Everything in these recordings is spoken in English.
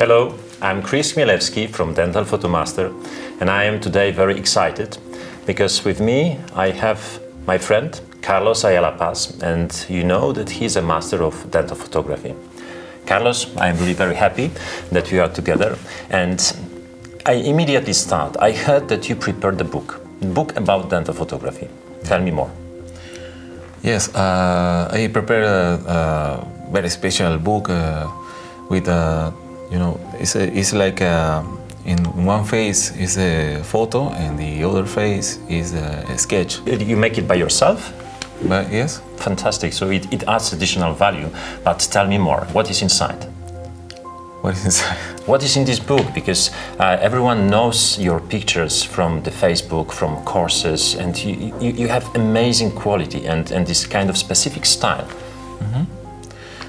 Hello, I'm Chris Mielewski from Dental Photo Master, and I am today very excited because with me I have my friend Carlos Ayala-Paz, and you know that he's a master of dental photography. Carlos, I'm really very happy that we are together, and I immediately start. I heard that you prepared a book about dental photography. Tell me more. Yes, I prepared a very special book with a it's like in one face is a photo and the other face is a sketch. You make it by yourself? Yes. Fantastic. So it adds additional value. But tell me more. What is inside? What is inside? What is in this book? Because everyone knows your pictures from the Facebook, from courses, and you have amazing quality and this kind of specific style. Mm-hmm.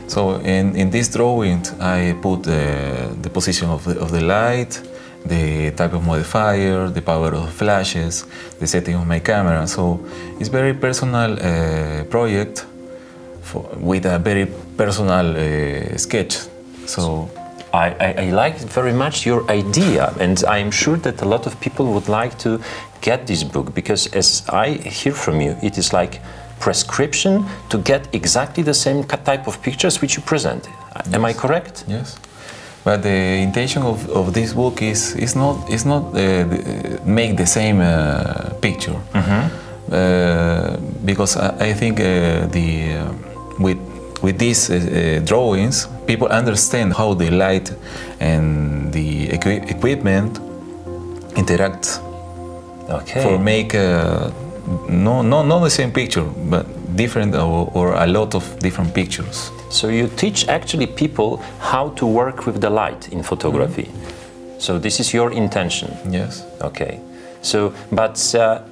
So in this drawing, I put the position of the light, the type of modifier, the power of flashes, the setting of my camera. So it's very personal project with a very personal sketch. So I like very much your idea, and I'm sure that a lot of people would like to get this book, because as I hear from you, it is like prescription to get exactly the same type of pictures which you present. Yes. Am I correct? Yes. But the intention of this book is not make the same picture. Mm-hmm. Because I think with these drawings, people understand how the light and the equipment interact. Okay. For make. Not the same picture, but different or a lot of different pictures. So you teach actually people how to work with the light in photography. Mm-hmm. So this is your intention? Yes. Okay. So, but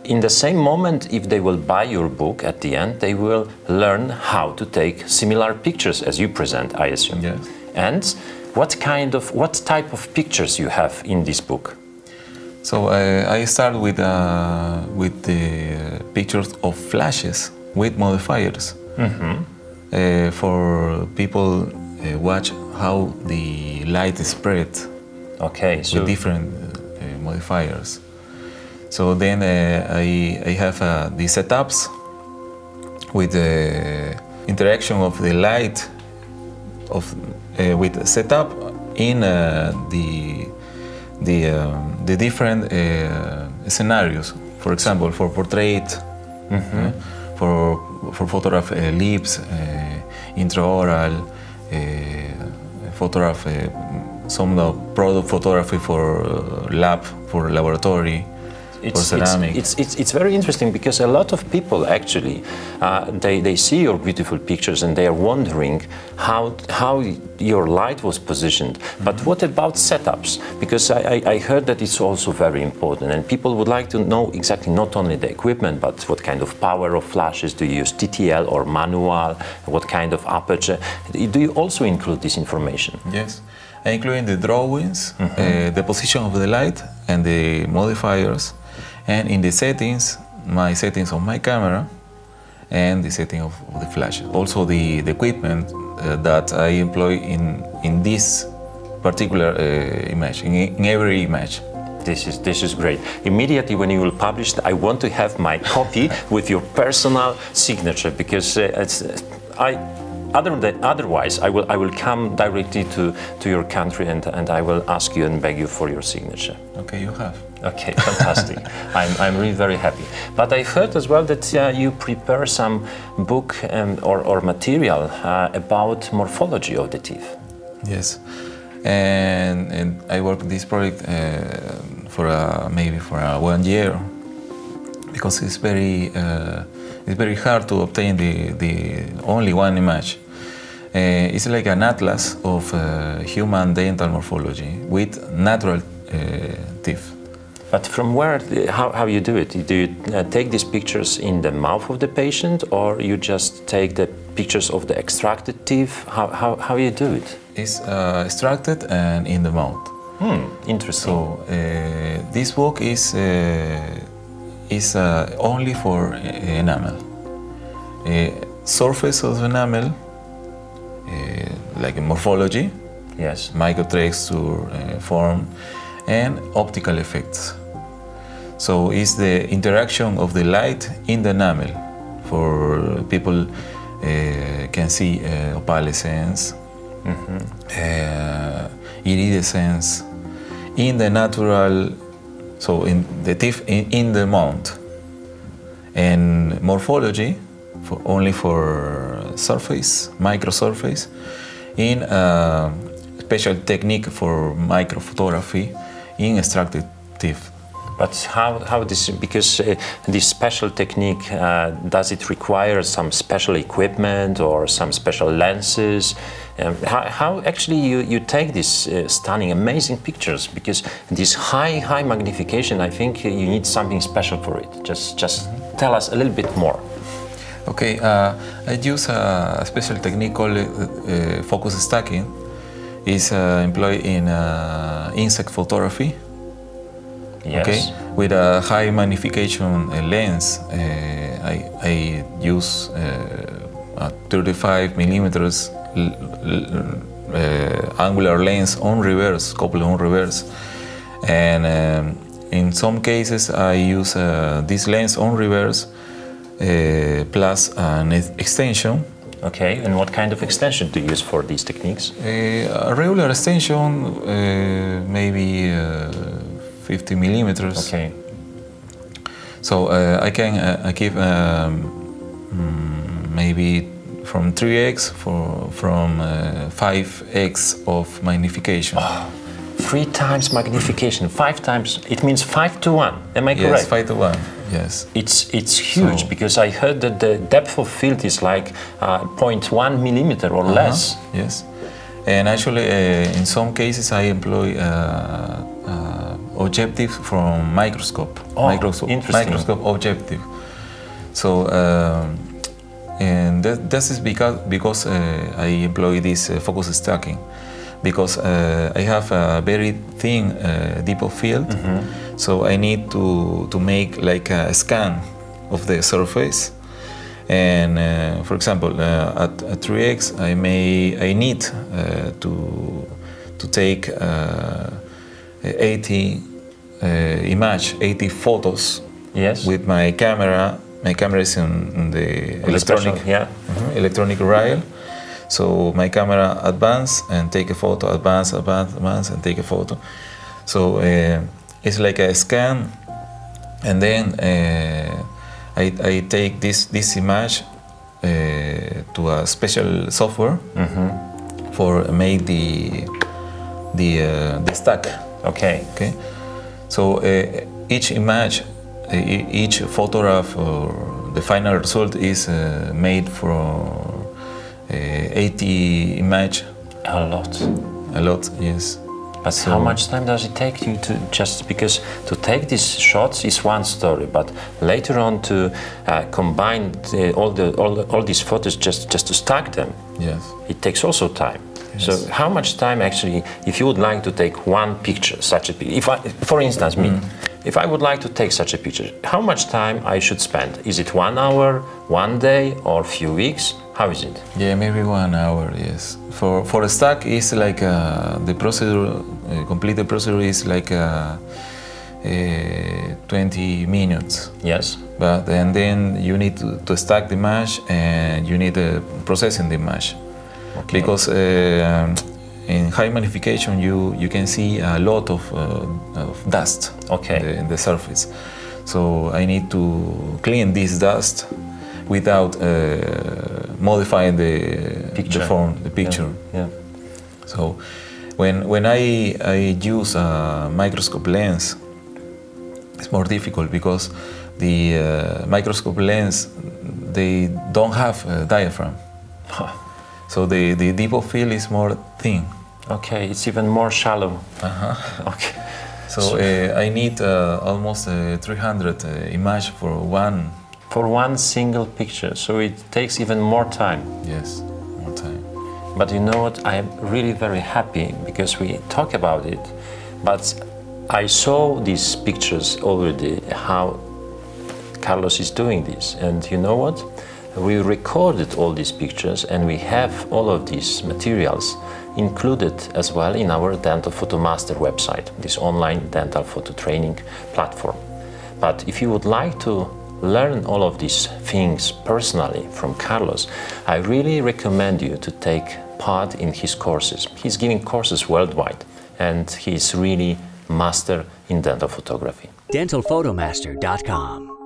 in the same moment, if they will buy your book at the end, they will learn how to take similar pictures as you present, I assume. Yes. And what type of pictures you have in this book? So I start with the pictures of flashes with modifiers. Mm-hmm. For people watch how the light is spread. Okay, so with different modifiers. So then I have the setups with the interaction of the light of with the setup in the different scenarios. For example, for portrait, mm-hmm. for photograph lips, intraoral, photograph, some product photography for lab, for laboratory. It's very interesting, because a lot of people actually they see your beautiful pictures and they are wondering how your light was positioned. Mm-hmm. But what about setups? Because I heard that it's also very important, and people would like to know exactly not only the equipment, but what kind of power of flashes do you use, TTL or manual, what kind of aperture. Do you also include this information? Yes, I include the drawings, mm-hmm. The position of the light and the modifiers. And in the settings, my settings of my camera and the setting of the flash. Also the equipment that I employ in this particular image, in every image. This is great. Immediately when you will publish, I want to have my copy with your personal signature, because otherwise, I will come directly to your country and I will ask you and beg you for your signature. Okay, you have. Okay, fantastic. I'm really very happy. But I heard as well that you prepare some book or material about morphology of the teeth. Yes, and I worked this project for maybe 1 year, because it's very. It's very hard to obtain the only one image. It's like an atlas of human dental morphology with natural teeth. But from where, how you do it? Do you take these pictures in the mouth of the patient, or you just take the pictures of the extracted teeth? How you do it? It's extracted and in the mouth. Hmm, interesting. So this book is only for enamel. Surface of enamel, like morphology, Yes, microtracks to form, and optical effects. So it's the interaction of the light in the enamel. For people can see opalescence, iridescence in the natural, so in the teeth in the mouth. And morphology, for only for surface, microsurface, in a special technique for microphotography in extracted teeth. But how this, because this special technique, does it require some special equipment or some special lenses? How actually you take these stunning, amazing pictures? Because this high magnification, I think you need something special for it. Just tell us a little bit more. Okay, I use a special technique called focus stacking. It's employed in insect photography. Yes. Okay, with a high magnification lens, I use a 35 millimeters angular lens on reverse, coupled on reverse, and in some cases I use this lens on reverse plus an extension. Okay, and what kind of extension do you use for these techniques? A regular extension, maybe 50 millimeters. Okay. So I can give maybe from 3x from 5x of magnification. Oh, 3 times magnification, 5 times. It means 5 to 1. Am I correct? Yes, 5 to 1. Yes. It's huge, so, because I heard that the depth of field is like 0.1 millimeter or less. Yes. And actually, in some cases, I employ objective from microscope. Oh, microscope objective. So and this is because I employ this focus stacking, because I have a very thin depth of field, so I need to make like a scan of the surface. And for example, at 3x, I need to take 80 image, 80 photos. Yes. With my camera. My camera is in the electronic, electronic rail. So my camera advance and take a photo, advance and take a photo. So it's like a scan, and then I take this image to a special software for make the stack. Okay. Okay. So each image, each photograph, or the final result is made from 80 images. A lot. A lot. Yes. But so, how much time does it take you to because to take these shots is one story, but later on to combine all these photos just to stack them. Yes. It takes also time. Yes. So how much time actually, if you would like to take one picture, such a picture, for instance, me, if I would like to take such a picture, how much time I should spend? Is it 1 hour, 1 day, or a few weeks? How is it? Yeah, maybe 1 hour, yes. For a stack, it's like the procedure, complete the procedure is like 20 minutes. Yes. But, and then you need to stack the mesh, and you need processing the mesh. Okay. Because in high magnification you can see a lot of dust in the surface, so I need to clean this dust without modifying the form, the picture. Yeah. So when I use a microscope lens, it's more difficult because the microscope lens, they don't have a diaphragm. So the depth of field is more thin. Okay, it's even more shallow. Okay. So I need almost 300 images for one single picture. So it takes even more time. Yes, more time. But you know what? I'm really very happy because we talk about it. But I saw these pictures already, how Carlos is doing this, and you know what? we recorded all these pictures and we have all of these materials included as well in our Dental Photo Master website, this online dental photo training platform. But if you would like to learn all of these things personally from Carlos, I really recommend you to take part in his courses. He's giving courses worldwide and he's really master in dental photography. DentalPhotomaster.com